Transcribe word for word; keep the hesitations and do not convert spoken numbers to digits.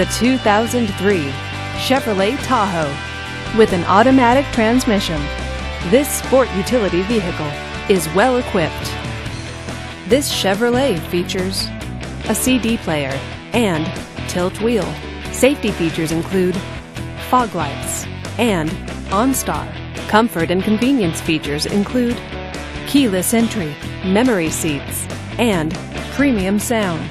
the two thousand three Chevrolet Tahoe. With an automatic transmission, this sport utility vehicle is well equipped. This Chevrolet features a C D player and tilt wheel. Safety features include fog lights and OnStar. Comfort and convenience features include keyless entry, memory seats, and premium sound.